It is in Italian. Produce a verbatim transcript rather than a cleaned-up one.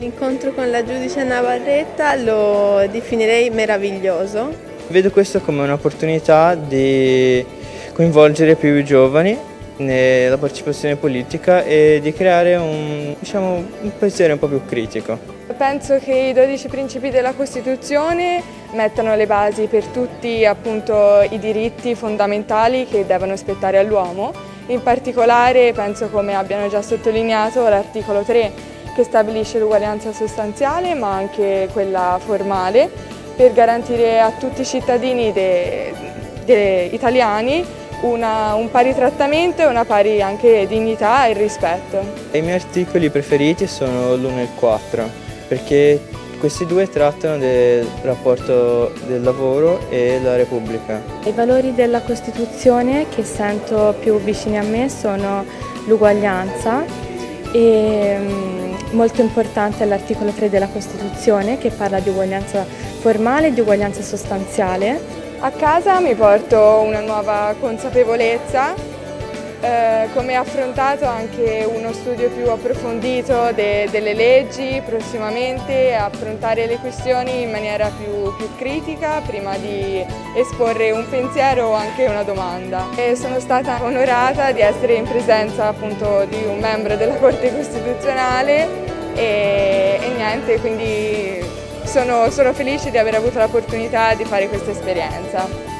L'incontro con la giudice Navarretta lo definirei meraviglioso. Vedo questo come un'opportunità di coinvolgere più i giovani nella partecipazione politica e di creare un, diciamo, un pensiero un po' più critico. Penso che i dodici principi della Costituzione mettano le basi per tutti appunto, i diritti fondamentali che devono spettare all'uomo. In particolare penso, come abbiano già sottolineato, l'articolo tre che stabilisce l'uguaglianza sostanziale ma anche quella formale per garantire a tutti i cittadini de, de italiani Una, un pari trattamento e una pari anche dignità e rispetto. I miei articoli preferiti sono l'uno e il quattro, perché questi due trattano del rapporto del lavoro e la Repubblica. I valori della Costituzione che sento più vicini a me sono l'uguaglianza e molto importante è l'articolo tre della Costituzione che parla di uguaglianza formale e di uguaglianza sostanziale. A casa mi porto una nuova consapevolezza, eh, come affrontato anche uno studio più approfondito de, delle leggi prossimamente, affrontare le questioni in maniera più, più critica prima di esporre un pensiero o anche una domanda. E sono stata onorata di essere in presenza appunto di un membro della Corte Costituzionale e, e niente, quindi sono, sono felice di aver avuto l'opportunità di fare questa esperienza.